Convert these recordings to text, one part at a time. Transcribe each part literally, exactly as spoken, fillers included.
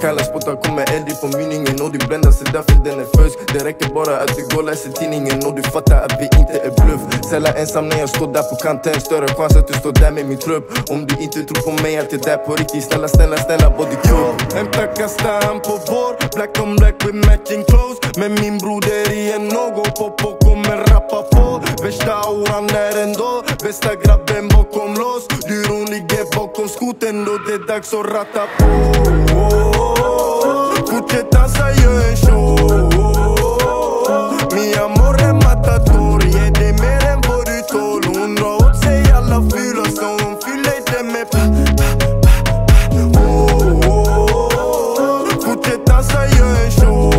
Skylar spotar kommer eld ifrån mynningen och du bländar sig därför den är först. Det räcker bara att du går läser tidningen och du fattar att vi inte är bluff. Sällan ensam när jag står där på kanten, större chans att du står där med min trupp. Om du inte tror på mig att jag är där på riktigt, snälla, snälla, snälla bodycup. Hämta kastan på vår, black on black with matching clothes. Men min broder i en någon popo kommer rappa på. Värsta auran är ändå bästa grabben bakom lås. Du ligger bakom skoten då det är dags att ratta på. Fortsätt dansa, gör en show. Mi amor är matador, ge dig mer än vad du tål. Hon drar åt sig alla fyra så hon fyller det med pa, pa, pa, pa. Fortsätt dansa, gör en show.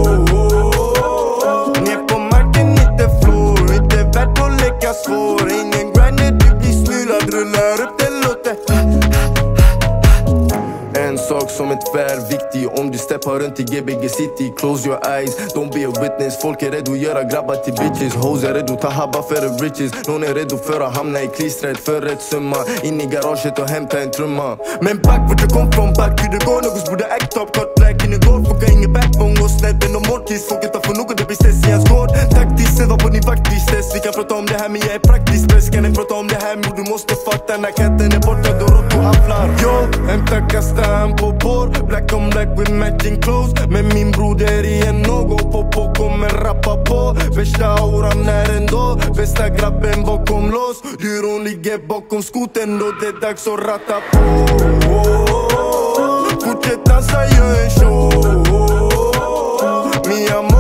Ner på marken, inte flår, inte värt att leka svår. Ingen grind när du blir snylad, rullar upp. En sak som är tvärviktig, om du steppar runt i G B G City, close your eyes, don't be a witness. Folk är redo att göra grabbar till bitches. Hoes är redo att ta habba för the riches. Någon är redo för att hamna i klistret för rätt summa, in i garaget och hämta en trumma. Men back vart jag kom från, back hur det går. Någons borde act up, cut black in the gold. Folk har ingen backbone och snäppen och mortis. Folk inte får något, det blir stress i ens gård. Taktiskt, det var på din vaktis stress. Vi kan prata om det här men jag är praktisk bäst. Kan ni prata om det här men du måste fatta. När katten är borta då råttor hafflar. Yo, hämta kastan på bord, black on black with matching clothes. Men min broder i en något popo kommer rappa på. Värsta auran är ändå bästa grabben bakom lås. Dyron ligger bakom skoten då det är dags att ratta på. Fortsätt dansa, gör en show. Mi amor